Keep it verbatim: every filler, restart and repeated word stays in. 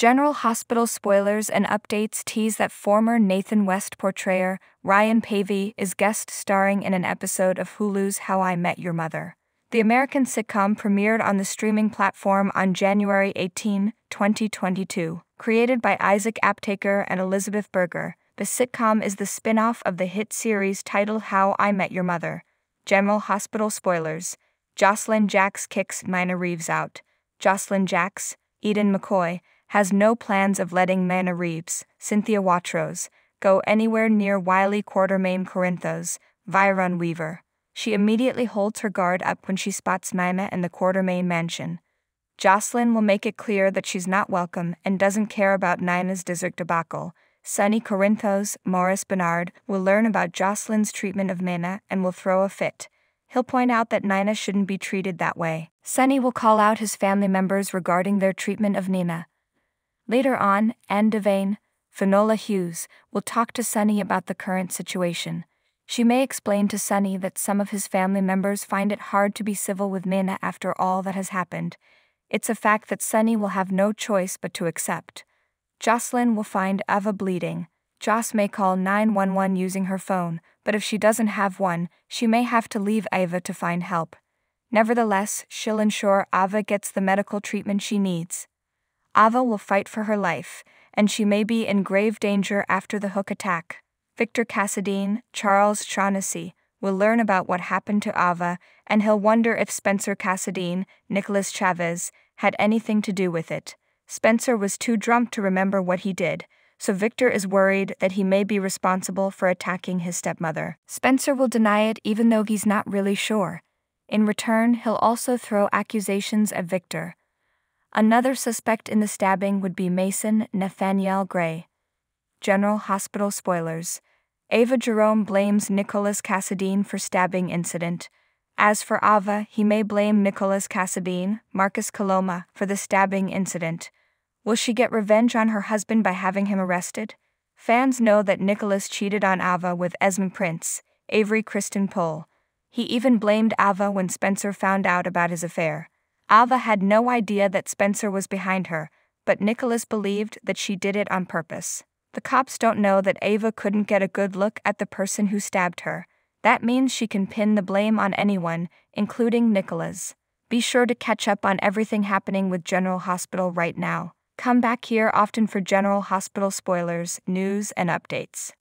General Hospital spoilers and updates tease that former Nathan West portrayer Ryan Paevey is guest starring in an episode of Hulu's How I Met Your Mother. The American sitcom premiered on the streaming platform on January eighteenth, twenty twenty-two. Created by Isaac Aptaker and Elizabeth Berger, the sitcom is the spin-off of the hit series titled How I Met Your Mother. General Hospital spoilers. Jocelyn Jacks kicks Mina Reeves out. Jocelyn Jacks, Eden McCoy, has no plans of letting Mina Reeves, Cynthia Watros, go anywhere near Wiley Quartermain Corinthos, Viron Weaver. She immediately holds her guard up when she spots Mina in the Quartermain mansion. Jocelyn will make it clear that she's not welcome and doesn't care about Mina's dessert debacle. Sunny Corinthos, Maurice Bernard, will learn about Jocelyn's treatment of Mina and will throw a fit. He'll point out that Nina shouldn't be treated that way. Sunny will call out his family members regarding their treatment of Nina. Later on, Anne Devane, Finola Hughes, will talk to Sunny about the current situation. She may explain to Sunny that some of his family members find it hard to be civil with Nina after all that has happened. It's a fact that Sunny will have no choice but to accept. Jocelyn will find Ava bleeding. Joss may call nine one one using her phone, but if she doesn't have one, she may have to leave Ava to find help. Nevertheless, she'll ensure Ava gets the medical treatment she needs. Ava will fight for her life, and she may be in grave danger after the hook attack. Victor Cassadine, Charles Shaughnessy, will learn about what happened to Ava, and he'll wonder if Spencer Cassadine, Nicholas Chavez, had anything to do with it. Spencer was too drunk to remember what he did, so Victor is worried that he may be responsible for attacking his stepmother. Spencer will deny it even though he's not really sure. In return, he'll also throw accusations at Victor. Another suspect in the stabbing would be Mason Nathaniel Gray. General Hospital spoilers. Ava Jerome blames Nicholas Cassadine for stabbing incident. As for Ava, he may blame Nicholas Cassadine, Marcus Coloma, for the stabbing incident. Will she get revenge on her husband by having him arrested? Fans know that Nicholas cheated on Ava with Esme Prince, Avery Kristen Pohl. He even blamed Ava when Spencer found out about his affair. Ava had no idea that Spencer was behind her, but Nicholas believed that she did it on purpose. The cops don't know that Ava couldn't get a good look at the person who stabbed her. That means she can pin the blame on anyone, including Nicholas. Be sure to catch up on everything happening with General Hospital right now. Come back here often for General Hospital spoilers, news, and updates.